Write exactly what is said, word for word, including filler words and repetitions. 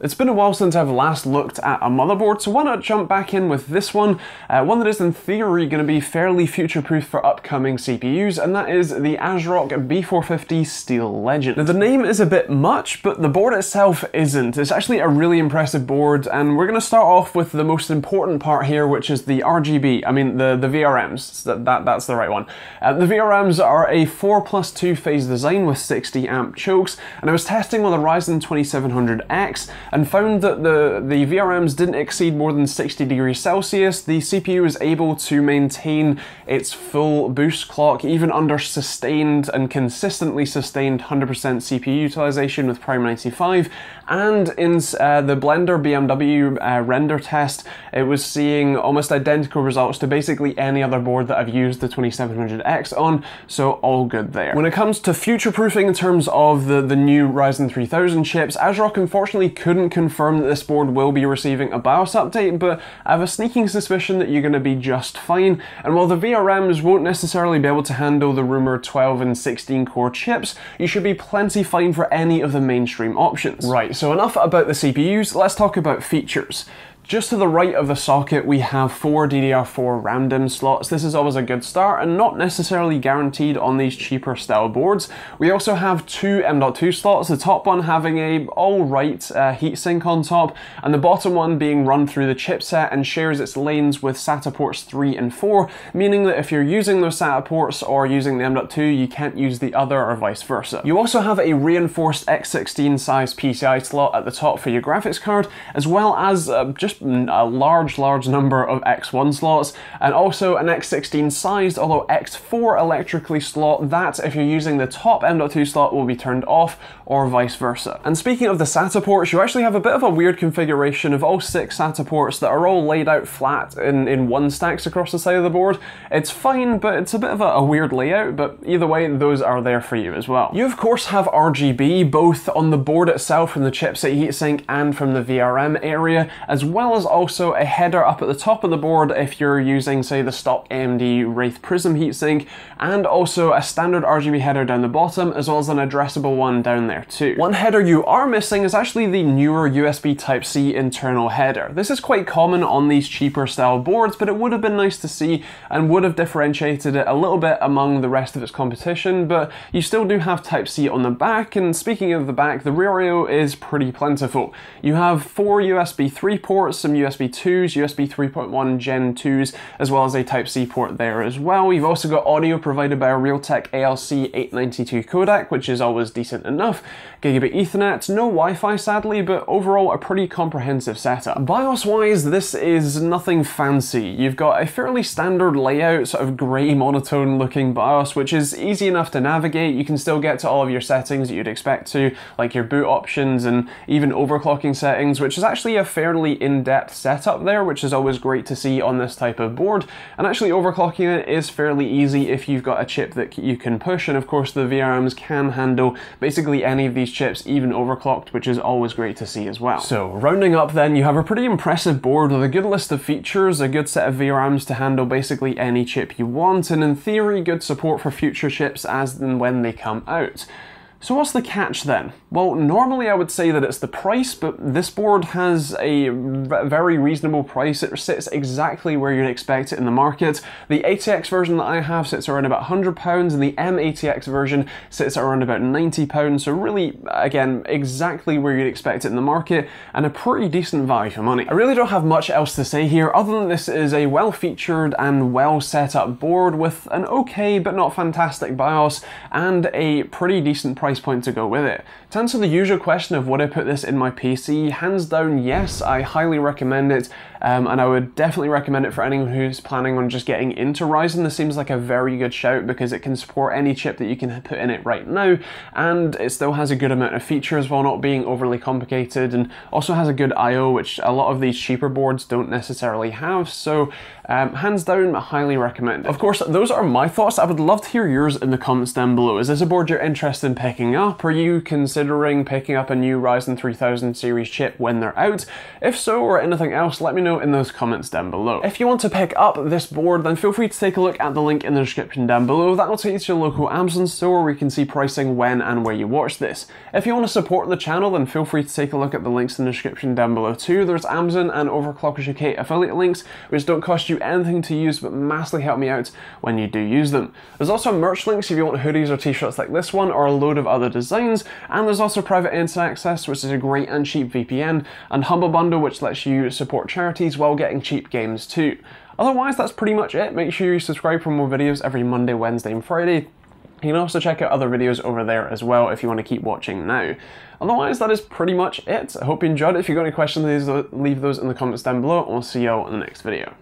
It's been a while since I've last looked at a motherboard, so why not jump back in with this one, uh, one that is in theory going to be fairly future-proof for upcoming C P Us, and that is the ASRock B four fifty Steel Legend. Now the name is a bit much, but the board itself isn't. It's actually a really impressive board, and we're going to start off with the most important part here, which is the R G B, I mean the, the V R Ms, that, that, that's the right one. Uh, the V R Ms are a four plus two phase design with sixty amp chokes, and I was testing on the Ryzen twenty-seven hundred X, and found that the, the V R Ms didn't exceed more than sixty degrees Celsius. The C P U is able to maintain its full boost clock, even under sustained and consistently sustained one hundred percent C P U utilization with Prime ninety-five. And in uh, the Blender B M W uh, render test, it was seeing almost identical results to basically any other board that I've used the twenty-seven hundred X on, so all good there. When it comes to future-proofing in terms of the, the new Ryzen three thousand chips, ASRock unfortunately couldn't confirm that this board will be receiving a BIOS update, but I have a sneaking suspicion that you're going to be just fine. And while the V R Ms won't necessarily be able to handle the rumored twelve and sixteen core chips, you should be plenty fine for any of the mainstream options. Right, so enough about the C P Us, let's talk about features. Just to the right of the socket, we have four D D R four RAM DIMM slots. This is always a good start and not necessarily guaranteed on these cheaper style boards. We also have two M dot two slots, the top one having a all right uh, heatsink on top, and the bottom one being run through the chipset and shares its lanes with SATA ports three and four, meaning that if you're using those SATA ports or using the M dot two, you can't use the other or vice versa. You also have a reinforced X sixteen size P C I slot at the top for your graphics card, as well as uh, just a large, large number of X one slots, and also an X sixteen sized, although X four electrically slot that, if you're using the top M dot two slot, will be turned off, or vice versa. And speaking of the SATA ports, you actually have a bit of a weird configuration of all six SATA ports that are all laid out flat in, in one stacks across the side of the board. It's fine, but it's a bit of a, a weird layout, but either way, those are there for you as well. You of course have R G B, both on the board itself from the chipset heatsink and from the V R M area, as well as also a header up at the top of the board if you're using, say, the stock A M D Wraith prism heatsink, and also a standard R G B header down the bottom, as well as an addressable one down there too. One header you are missing is actually the newer U S B Type C internal header. This is quite common on these cheaper style boards, but it would have been nice to see and would have differentiated it a little bit among the rest of its competition, but you still do have Type C on the back, and speaking of the back, the rear I O is pretty plentiful. You have four U S B three ports, some U S B twos, U S B three point one Gen twos, as well as a Type C port there as well. You've also got audio provided by a Realtek A L C eight ninety-two codec, which is always decent enough. Gigabit Ethernet, no Wi-Fi sadly, but overall a pretty comprehensive setup. BIOS-wise, this is nothing fancy. You've got a fairly standard layout, sort of grey monotone looking BIOS, which is easy enough to navigate. You can still get to all of your settings that you'd expect to, like your boot options and even overclocking settings, which is actually a fairly in-depth depth setup there, which is always great to see on this type of board. And actually overclocking it is fairly easy if you've got a chip that you can push, and of course the V R Ms can handle basically any of these chips, even overclocked, which is always great to see as well. So rounding up then, you have a pretty impressive board with a good list of features, a good set of V R Ms to handle basically any chip you want, and in theory good support for future chips as and when they come out. So what's the catch then? Well, normally I would say that it's the price, but this board has a very reasonable price. It sits exactly where you'd expect it in the market. The A T X version that I have sits around about one hundred pounds, and the M A T X version sits around about ninety pounds, so really, again, exactly where you'd expect it in the market, and a pretty decent value for money. I really don't have much else to say here, other than this is a well-featured and well-set-up board with an okay but not fantastic BIOS, and a pretty decent price price point to go with it. To answer the usual question of would I put this in my P C, hands down yes, I highly recommend it, um, and I would definitely recommend it for anyone who's planning on just getting into Ryzen. This seems like a very good shout because it can support any chip that you can put in it right now, and it still has a good amount of features while not being overly complicated, and also has a good I O which a lot of these cheaper boards don't necessarily have, so um, hands down I highly recommend it. Of course, those are my thoughts. I would love to hear yours in the comments down below. Is this a board you're interested in picking up? Are you considering picking up a new Ryzen three thousand series chip when they're out? If so, or anything else, let me know know in those comments down below. If you want to pick up this board, then feel free to take a look at the link in the description down below. That will take you to your local Amazon store where you can see pricing when and where you watch this. If you want to support the channel, then feel free to take a look at the links in the description down below too. There's Amazon and Overclockers U K affiliate links, which don't cost you anything to use but massively help me out when you do use them. There's also merch links if you want hoodies or t-shirts like this one or a load of other designs, and there's also Private Internet Access, which is a great and cheap V P N, and Humble Bundle, which lets you support charities while getting cheap games too. Otherwise, that's pretty much it. Make sure you subscribe for more videos every Monday, Wednesday and Friday. You can also check out other videos over there as well if you want to keep watching now. Otherwise, that is pretty much it. I hope you enjoyed it. If you've got any questions, leave those in the comments down below, and we'll see you all in the next video.